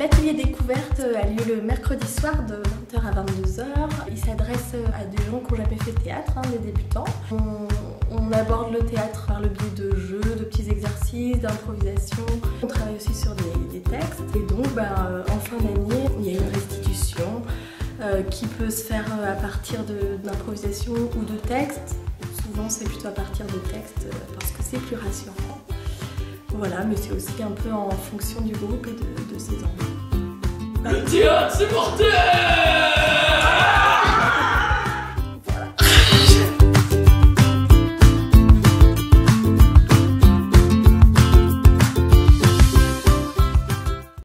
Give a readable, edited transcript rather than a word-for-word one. L'atelier Découverte a lieu le mercredi soir de 20h à 22h. Il s'adresse à des gens qui n'ont jamais fait de théâtre, des débutants. On aborde le théâtre par le biais de jeux, de petits exercices, d'improvisation. On travaille aussi sur des textes. Et donc, en fin d'année, il y a une restitution qui peut se faire à partir d'improvisation ou de textes. Souvent, c'est plutôt à partir de textes parce que c'est plus rassurant. Voilà, mais c'est aussi un peu en fonction du groupe et de ses envies. Le théâtre, c'est mortel!